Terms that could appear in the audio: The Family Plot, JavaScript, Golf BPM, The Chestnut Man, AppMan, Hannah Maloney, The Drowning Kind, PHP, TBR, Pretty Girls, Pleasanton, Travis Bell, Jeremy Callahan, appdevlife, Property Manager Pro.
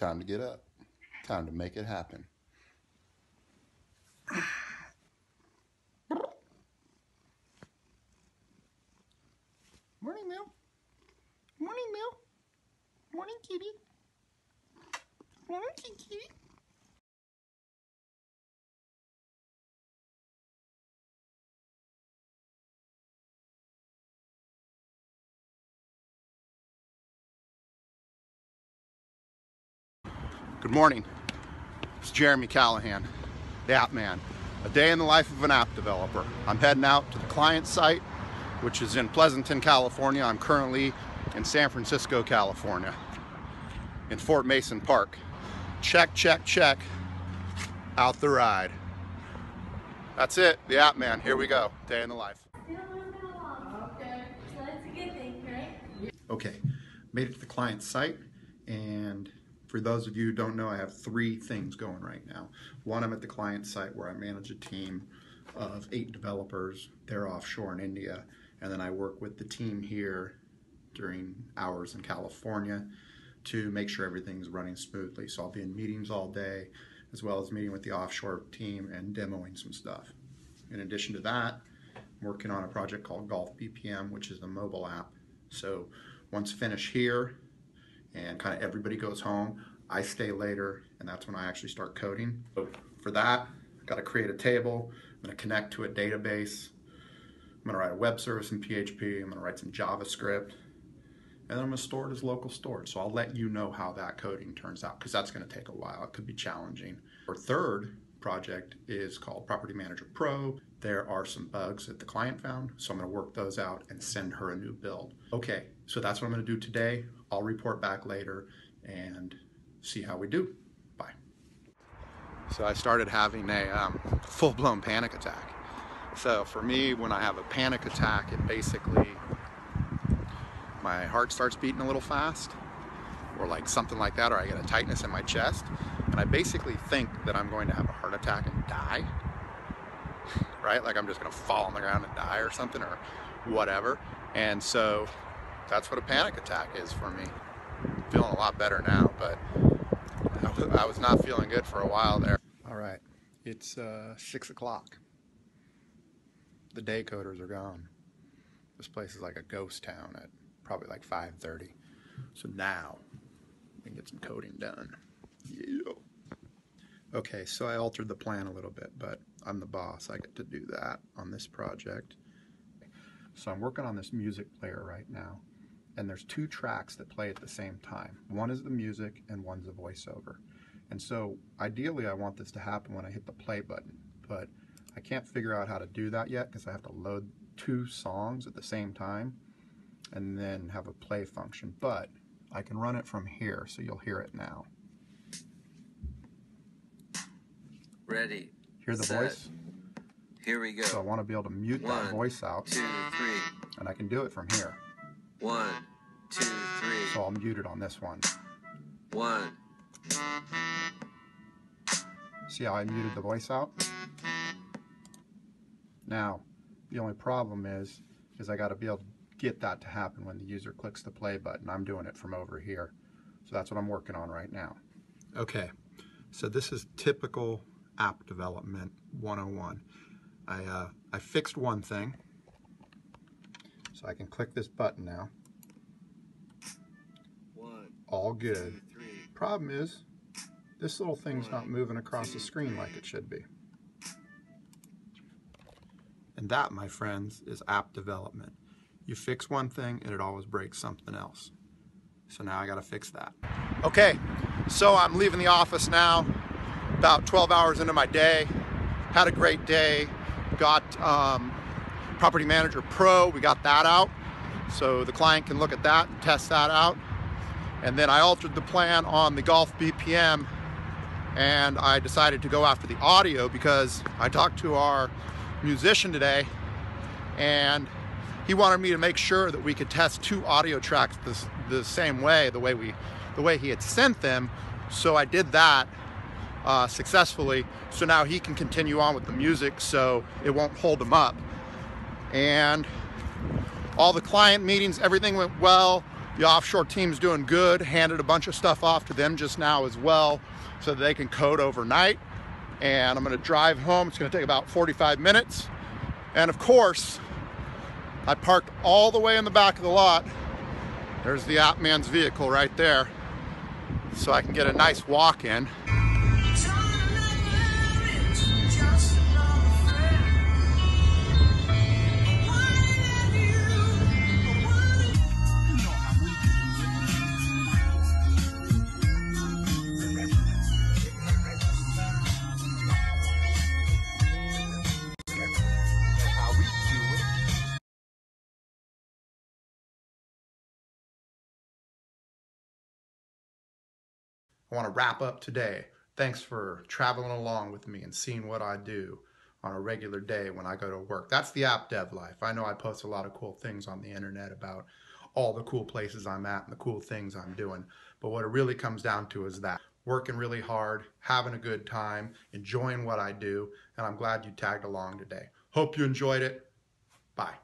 Time to get up. Time to make it happen. Morning, Mel. Morning, Mel. Morning, kitty. Morning, kitty. Good morning. It's Jeremy Callahan, the App Man. A day in the life of an app developer. I'm heading out to the client site, which is in Pleasanton, California. I'm currently in San Francisco, California, in Fort Mason Park. Check, check, check. Out the ride. That's it. The App Man. Here we go. Day in the life. Okay, made it to the client site, and for those of you who don't know, I have three things going right now. One, I'm at the client site where I manage a team of 8 developers. They're offshore in India. And then I work with the team here during hours in California to make sure everything's running smoothly. So I'll be in meetings all day, as well as meeting with the offshore team and demoing some stuff. In addition to that, I'm working on a project called Golf BPM, which is the mobile app. So once finished here, and kind of everybody goes home, I stay later, and that's when I actually start coding. For that, I've got to create a table, I'm going to connect to a database, I'm going to write a web service in PHP, I'm going to write some JavaScript, and then I'm going to store it as local storage. So I'll let you know how that coding turns out, because that's going to take a while. It could be challenging. Our third project is called Property Manager Pro. There are some bugs that the client found, so I'm going to work those out and send her a new build. Okay, so that's what I'm going to do today. I'll report back later and see how we do. Bye. So I started having a full-blown panic attack. So for me, when I have a panic attack, it basically, my heart starts beating a little fast, or like something like that, or I get a tightness in my chest, and I basically think that I'm going to have a heart attack and die, right? Like I'm just gonna fall on the ground and die or something or whatever. And so that's what a panic attack is for me. I'm feeling a lot better now, but I was not feeling good for a while there. All right, it's 6 o'clock. The day coders are gone. This place is like a ghost town at probably like 5:30. So now we can get some coding done. Yeah. Okay, so I altered the plan a little bit, but I'm the boss. I get to do that on this project. So I'm working on this music player right now, and there's 2 tracks that play at the same time. One is the music and one's the voiceover. And so ideally I want this to happen when I hit the play button, but I can't figure out how to do that yet because I have to load 2 songs at the same time and then have a play function, but I can run it from here, so you'll hear it now. Ready. Hear the voice? Here we go. So I want to be able to mute that voice out. 2, 3. And I can do it from here. 1, 2, 3. So I'll mute it on this one. 1. See how I muted the voice out? Now, the only problem is I got to be able to get that to happen when the user clicks the play button. I'm doing it from over here. So that's what I'm working on right now. Okay, so this is typical app development 101. I fixed one thing, so I can click this button now. 1, 2, 3. Problem is, this little thing's not moving across the screen like it should be. And that, my friends, is app development. You fix one thing and it always breaks something else. So now I gotta fix that. Okay, so I'm leaving the office now. About 12 hours into my day, had a great day. Got Property Manager Pro, we got that out, so the client can look at that and test that out. And then I altered the plan on the Golf BPM, and I decided to go after the audio because I talked to our musician today, and he wanted me to make sure that we could test 2 audio tracks the same way, the way he had sent them. So I did that. Successfully, so now he can continue on with the music so it won't hold him up. And all the client meetings, everything went well. The offshore team's doing good. Handed a bunch of stuff off to them just now as well so that they can code overnight. And I'm gonna drive home. It's gonna take about 45 minutes. And of course, I parked all the way in the back of the lot. There's the AppMan's vehicle right there. So I can get a nice walk in. I want to wrap up today. Thanks for traveling along with me and seeing what I do on a regular day when I go to work. That's the App Dev Life. I know I post a lot of cool things on the internet about all the cool places I'm at and the cool things I'm doing. But what it really comes down to is that working really hard, having a good time, enjoying what I do, and I'm glad you tagged along today. Hope you enjoyed it. Bye.